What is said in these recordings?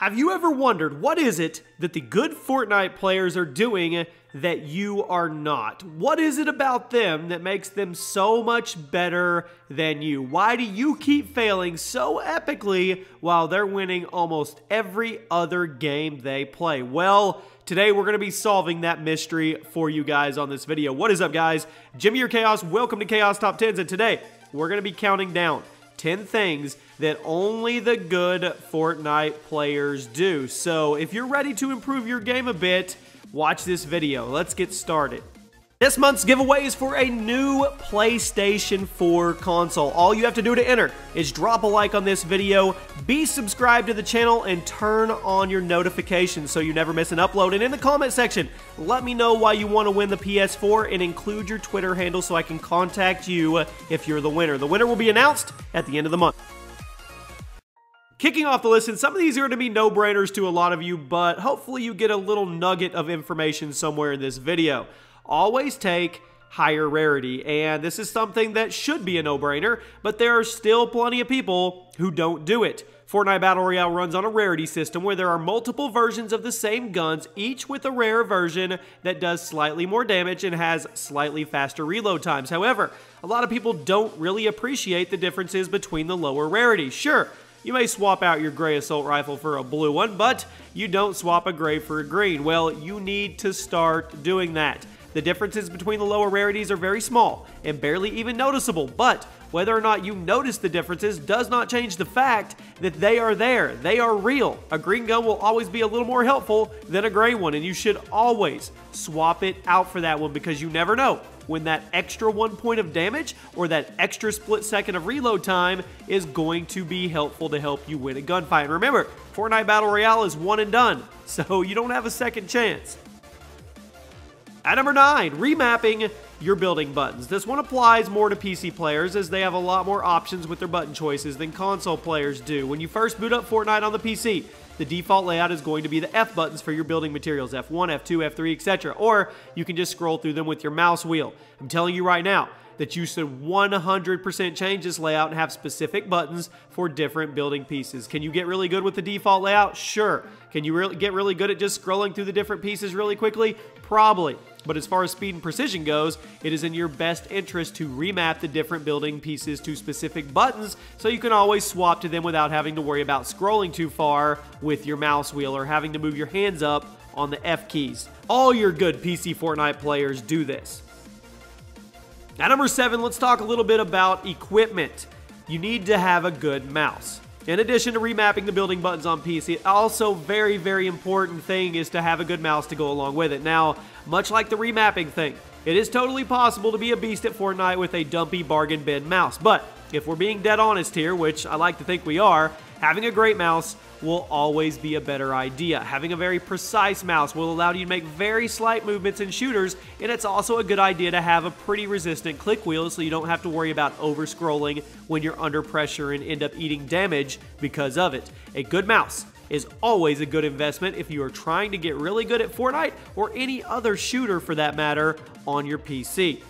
Have you ever wondered what is it that the good Fortnite players are doing that you are not? What is it about them that makes them so much better than you? Why do you keep failing so epically while they're winning almost every other game they play? Well, today we're going to be solving that mystery for you guys on this video. What is up, guys? Jimmy or Chaos, welcome to Chaos Top 10s, and today we're going to be counting down 10 things that only the good Fortnite players do. So if you're ready to improve your game a bit, watch this video. Let's get started. This month's giveaway is for a new PlayStation 4 console. All you have to do to enter is drop a like on this video, be subscribed to the channel, and turn on your notifications so you never miss an upload. And in the comment section, let me know why you want to win the PS4 and include your Twitter handle so I can contact you if you're the winner. The winner will be announced at the end of the month. Kicking off the list, and some of these are going to be no-brainers to a lot of you, but hopefully you get a little nugget of information somewhere in this video. Always take higher rarity, and this is something that should be a no-brainer, but there are still plenty of people who don't do it. Fortnite Battle Royale runs on a rarity system where there are multiple versions of the same guns, each with a rare version that does slightly more damage and has slightly faster reload times. However, a lot of people don't really appreciate the differences between the lower rarities. Sure, you may swap out your gray assault rifle for a blue one, but you don't swap a gray for a green. Well, you need to start doing that. The differences between the lower rarities are very small and barely even noticeable, but whether or not you notice the differences does not change the fact that they are there. They are real. A green gun will always be a little more helpful than a gray one, and you should always swap it out for that one because you never know when that extra 1 point of damage or that extra split second of reload time is going to be helpful to help you win a gunfight. And remember, Fortnite Battle Royale is one and done, so you don't have a second chance. At number 9, remapping your building buttons. This one applies more to PC players as they have a lot more options with their button choices than console players do. When you first boot up Fortnite on the PC, the default layout is going to be the F buttons for your building materials, F1, F2, F3, etc. Or you can just scroll through them with your mouse wheel. I'm telling you right now that you should 100% change this layout and have specific buttons for different building pieces. Can you get really good with the default layout? Sure. Can you get really good at just scrolling through the different pieces really quickly? Probably. But as far as speed and precision goes, it is in your best interest to remap the different building pieces to specific buttons so you can always swap to them without having to worry about scrolling too far with your mouse wheel or having to move your hands up on the F keys. All your good PC Fortnite players do this. At number 7, let's talk a little bit about equipment. You need to have a good mouse. In addition to remapping the building buttons on PC, also very important thing is to have a good mouse to go along with it. Now, much like the remapping thing, it is totally possible to be a beast at Fortnite with a dumpy bargain bin mouse. But if we're being dead honest here, which I like to think we are, having a great mouse will always be a better idea. Having a very precise mouse will allow you to make very slight movements in shooters, and it's also a good idea to have a pretty resistant click wheel so you don't have to worry about over-scrolling when you're under pressure and end up eating damage because of it. A good mouse is always a good investment if you are trying to get really good at Fortnite or any other shooter for that matter on your PC.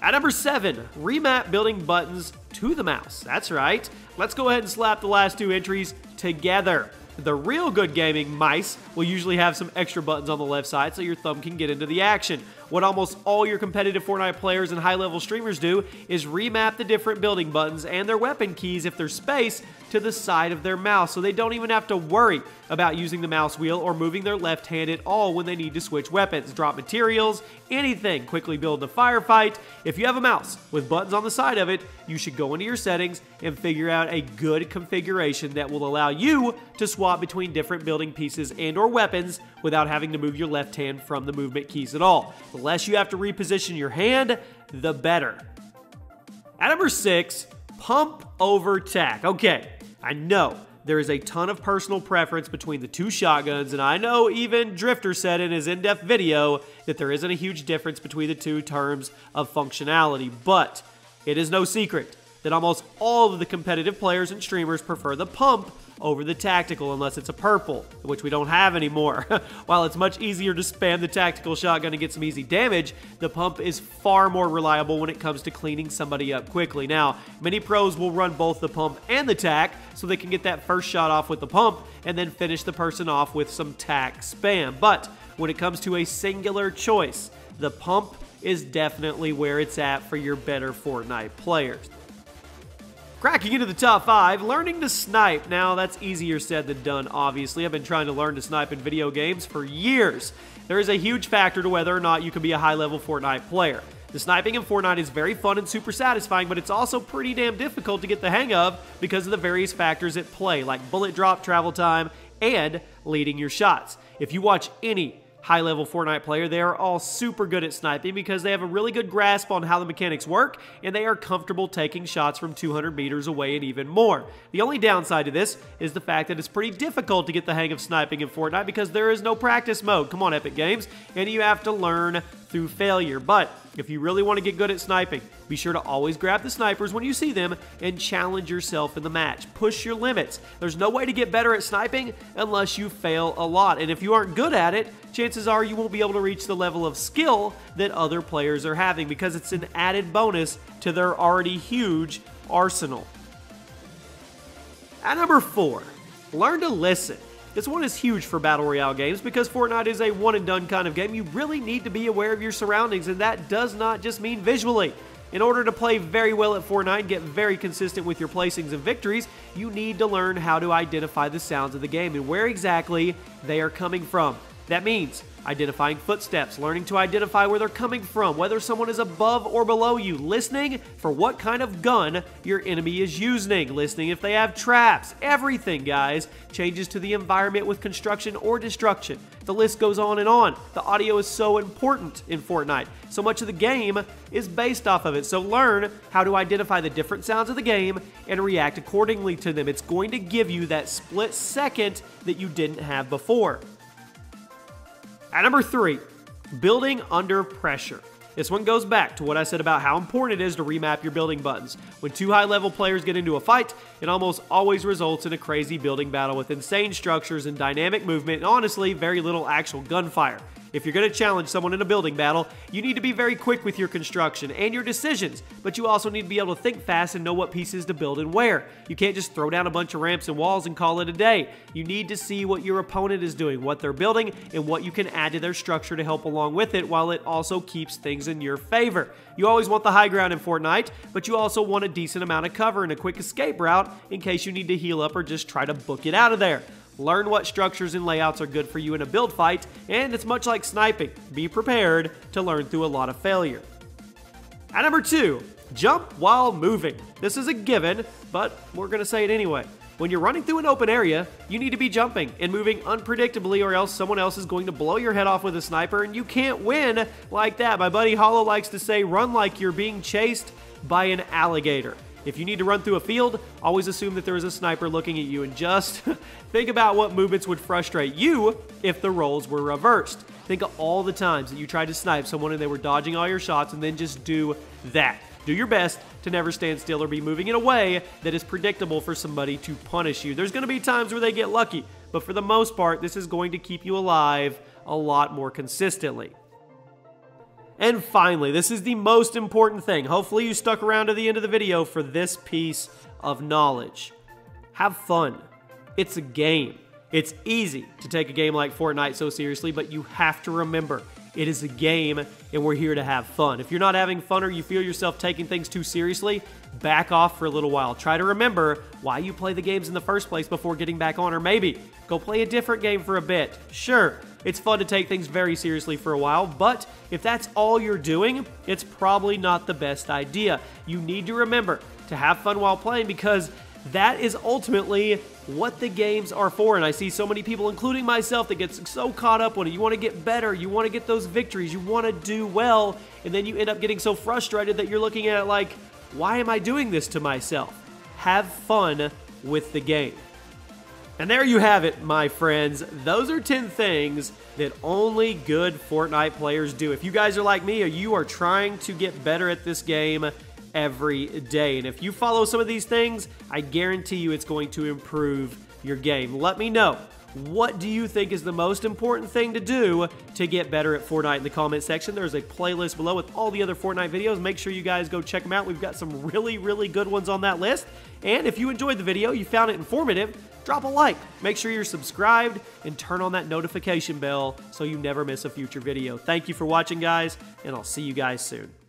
At number 7, remap building buttons to the mouse. That's right. Let's go ahead and slap the last two entries together. The real good gaming mice will usually have some extra buttons on the left side so your thumb can get into the action. What almost all your competitive Fortnite players and high-level streamers do is remap the different building buttons and their weapon keys, if there's space, to the side of their mouse so they don't even have to worry about using the mouse wheel or moving their left hand at all when they need to switch weapons, drop materials, anything, quickly build a firefight. If you have a mouse with buttons on the side of it, you should go into your settings and figure out a good configuration that will allow you to swap between different building pieces and or weapons without having to move your left hand from the movement keys at all. The less you have to reposition your hand, the better. At number 6, pump over tack. Okay, I know there is a ton of personal preference between the two shotguns, and I know even Drifter said in his in-depth video that there isn't a huge difference between the two terms of functionality, but it is no secret that almost all of the competitive players and streamers prefer the pump over the tactical unless it's a purple, which we don't have anymore. While it's much easier to spam the tactical shotgun and get some easy damage, the pump is far more reliable when it comes to cleaning somebody up quickly. Now, many pros will run both the pump and the tac so they can get that first shot off with the pump and then finish the person off with some tac spam. But when it comes to a singular choice, the pump is definitely where it's at for your better Fortnite players. Cracking into the top 5, learning to snipe. Now, that's easier said than done, obviously. I've been trying to learn to snipe in video games for years. There is a huge factor to whether or not you can be a high-level Fortnite player. The sniping in Fortnite is very fun and super satisfying, but it's also pretty damn difficult to get the hang of because of the various factors at play, like bullet drop, travel time, and leading your shots. If you watch any high-level Fortnite player, they are all super good at sniping because they have a really good grasp on how the mechanics work, and they are comfortable taking shots from 200 meters away and even more. The only downside to this is the fact that it's pretty difficult to get the hang of sniping in Fortnite because there is no practice mode. Come on, Epic Games. And you have to learn through failure. But if you really want to get good at sniping, be sure to always grab the snipers when you see them and challenge yourself in the match. Push your limits. There's no way to get better at sniping unless you fail a lot. And if you aren't good at it, chances are you won't be able to reach the level of skill that other players are having because it's an added bonus to their already huge arsenal. At number 4, learn to listen. This one is huge for Battle Royale games because Fortnite is a one-and-done kind of game. You really need to be aware of your surroundings, and that does not just mean visually. In order to play very well at Fortnite and get very consistent with your placings and victories, you need to learn how to identify the sounds of the game and where exactly they are coming from. That means identifying footsteps, learning to identify where they're coming from, whether someone is above or below you, listening for what kind of gun your enemy is using, listening if they have traps. Everything, guys, changes to the environment with construction or destruction. The list goes on and on. The audio is so important in Fortnite. So much of the game is based off of it. So learn how to identify the different sounds of the game and react accordingly to them. It's going to give you that split second that you didn't have before. At number 3, building under pressure. This one goes back to what I said about how important it is to remap your building buttons. When two high-level players get into a fight, it almost always results in a crazy building battle with insane structures and dynamic movement and honestly, very little actual gunfire. If you're going to challenge someone in a building battle, you need to be very quick with your construction and your decisions, but you also need to be able to think fast and know what pieces to build and where. You can't just throw down a bunch of ramps and walls and call it a day. You need to see what your opponent is doing, what they're building, and what you can add to their structure to help along with it while it also keeps things in your favor. You always want the high ground in Fortnite, but you also want a decent amount of cover and a quick escape route in case you need to heal up or just try to book it out of there. Learn what structures and layouts are good for you in a build fight, and it's much like sniping. Be prepared to learn through a lot of failure. At number 2, jump while moving. This is a given, but we're going to say it anyway. When you're running through an open area, you need to be jumping and moving unpredictably or else someone else is going to blow your head off with a sniper and you can't win like that. My buddy Hollow likes to say, run like you're being chased by an alligator. If you need to run through a field, always assume that there is a sniper looking at you and just think about what movements would frustrate you if the roles were reversed. Think of all the times that you tried to snipe someone and they were dodging all your shots, and then just do that. Do your best to never stand still or be moving in a way that is predictable for somebody to punish you. There's going to be times where they get lucky, but for the most part, this is going to keep you alive a lot more consistently. And finally, this is the most important thing. Hopefully you stuck around to the end of the video for this piece of knowledge. Have fun. It's a game. It's easy to take a game like Fortnite so seriously, but you have to remember, it is a game and we're here to have fun. If you're not having fun or you feel yourself taking things too seriously, back off for a little while. Try to remember why you play the games in the first place before getting back on, or maybe go play a different game for a bit. Sure, it's fun to take things very seriously for a while, but if that's all you're doing, it's probably not the best idea. You need to remember to have fun while playing because that is ultimately what the games are for. And I see so many people, including myself, that gets so caught up on it. You want to get better. You want to get those victories. You want to do well. And then you end up getting so frustrated that you're looking at it like, why am I doing this to myself? Have fun with the game. And there you have it, my friends. Those are 10 things that only good Fortnite players do. If you guys are like me or you are trying to get better at this game every day, and if you follow some of these things, I guarantee you it's going to improve your game. Let me know. What do you think is the most important thing to do to get better at Fortnite in the comment section? There's a playlist below with all the other Fortnite videos. Make sure you guys go check them out. We've got some really, really good ones on that list. And if you enjoyed the video, you found it informative, drop a like. Make sure you're subscribed and turn on that notification bell so you never miss a future video. Thank you for watching, guys, and I'll see you guys soon.